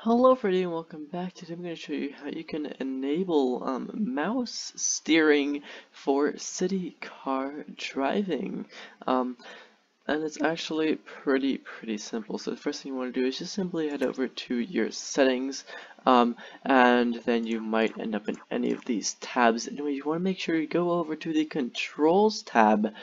Hello Freddie and welcome back. Today I'm going to show you how you can enable mouse steering for City Car Driving. And it's actually pretty simple. So the first thing you want to do is just simply head over to your settings, and then you might end up in any of these tabs. Anyway, you want to make sure you go over to the controls tab,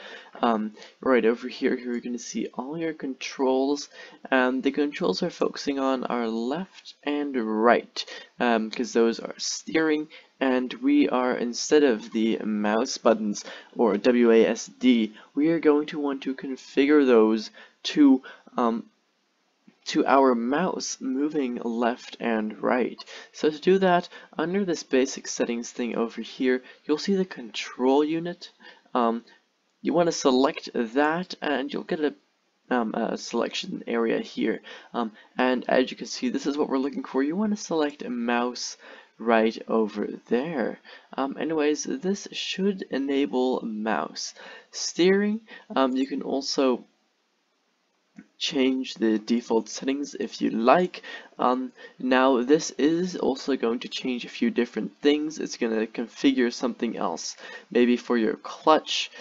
right over here. Here you're going to see all your controls, and the controls we're focusing on are left and right, because those are steering, and we are, instead of the mouse buttons or WASD, we are going to want to configure those to our mouse moving left and right. So to do that, under this basic settings thing over here, you'll see the control unit. You want to select that, and you'll get a selection area here. And as you can see, this is what we're looking for. You want to select a mouse right over there. Anyways, this should enable mouse steering. You can also change the default settings if you like. Now this is also going to change a few different things. It's going to configure something else, maybe for your clutch.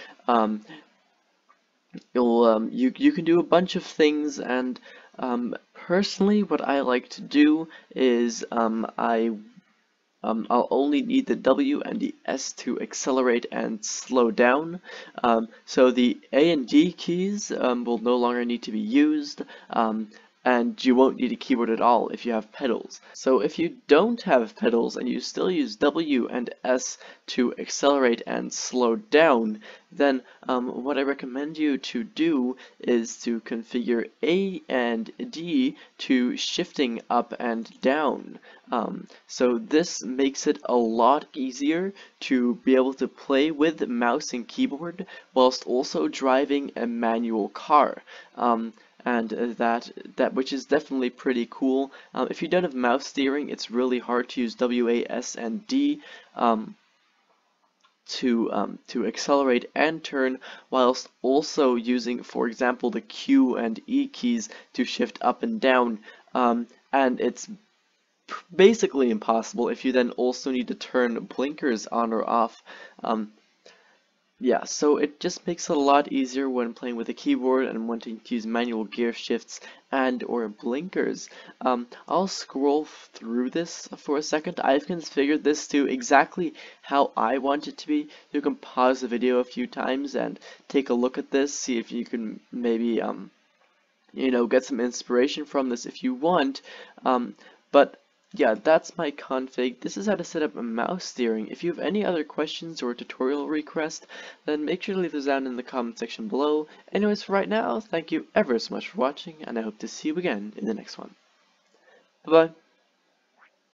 You can do a bunch of things, and personally what I like to do is I'll only need the W and the S to accelerate and slow down. So the A and D keys will no longer need to be used, and you won't need a keyboard at all if you have pedals. So if you don't have pedals and you still use W and S to accelerate and slow down, then what I recommend you to do is to configure A and D to shifting up and down. So this makes it a lot easier to be able to play with mouse and keyboard whilst also driving a manual car. And that which is definitely pretty cool. If you don't have mouse steering, it's really hard to use W, A, S, and D to accelerate and turn, whilst also using, for example, the Q and E keys to shift up and down, and it's basically impossible if you then also need to turn blinkers on or off. Yeah, so it just makes it a lot easier when playing with a keyboard and wanting to use manual gear shifts and or blinkers. I'll scroll through this for a second. I've configured this to exactly how I want it to be. You can pause the video a few times and take a look at this, see if you can maybe, you know, get some inspiration from this if you want. But yeah, that's my config. This is how to set up a mouse steering. If you have any other questions or tutorial requests, then make sure to leave those down in the comment section below. Anyways, for right now, thank you ever so much for watching, and I hope to see you again in the next one. Bye-bye.